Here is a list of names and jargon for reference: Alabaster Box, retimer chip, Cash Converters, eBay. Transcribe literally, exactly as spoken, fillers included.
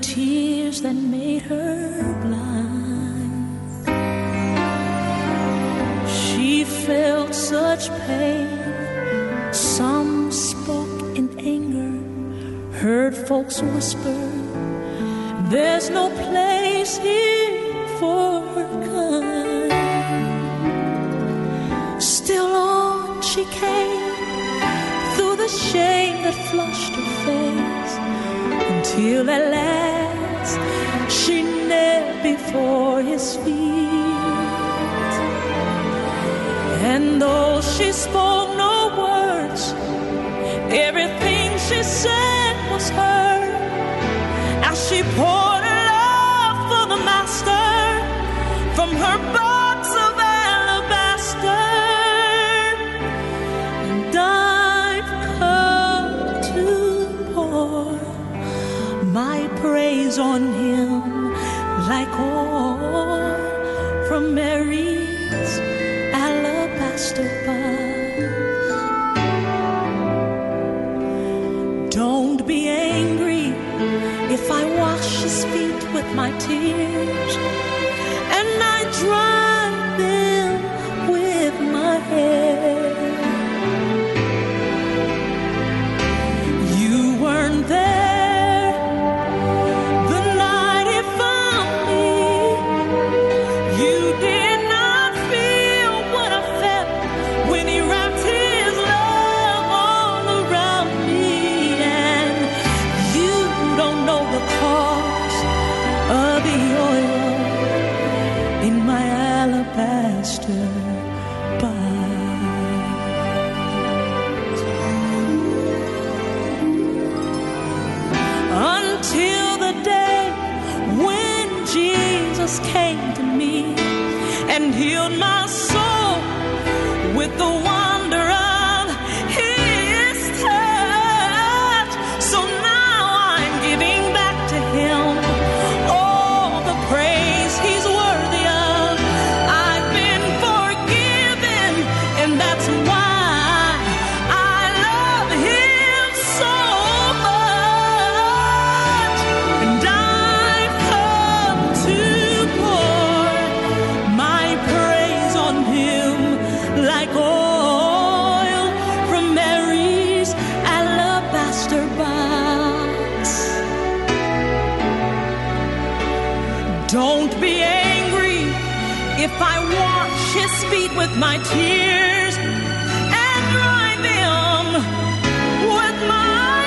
tears that made her blind. She felt such pain. Some spoke in anger, heard folks whisper, "There's no place here for her kind." Still on she came, through the shame that flushed her face, until at last she knelt before his feet. And though she spoke no words, everything she said was heard, as she poured her love for the Master from her box of alabaster. And I've come to pour my praise on him, like oil from Mary's alabaster box. Don't be angry if I wash his feet with my tears, and I dry them with my hair. You weren't there the night he found me. You did not feel what I felt when he wrapped his love all around me, and you don't know the cost of the oil in my alabaster box. Until the day when Jesus came to me and healed my soul with the wonder of his touch. So now I'm giving back to him all the praise he's worthy of. I've been forgiven, and that's why I love him so much. And I've come to pour my praise on him, like oil from Mary's alabaster box. Don't be angry if I wash his feet with my tears and dry them with my